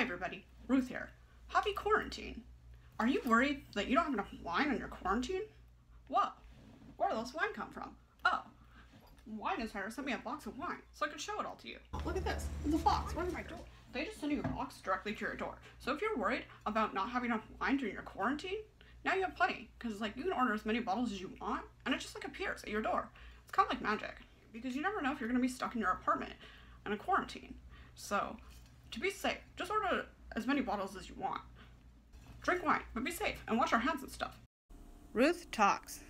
Hi everybody, Ruth here. Happy quarantine. Are you worried that you don't have enough wine on your quarantine? Whoa, where did all this wine come from? Oh, Wine Insiders sent me a box of wine so I could show it all to you. Look at this, it's a box right at my door. They just send you a box directly to your door. So if you're worried about not having enough wine during your quarantine, now you have plenty, because you can order as many bottles as you want and it just appears at your door. It's kind of like magic, because you never know if you're gonna be stuck in your apartment in a quarantine. So to be safe, just order as many bottles as you want. Drink wine, but be safe and wash our hands and stuff. Ruth Talks.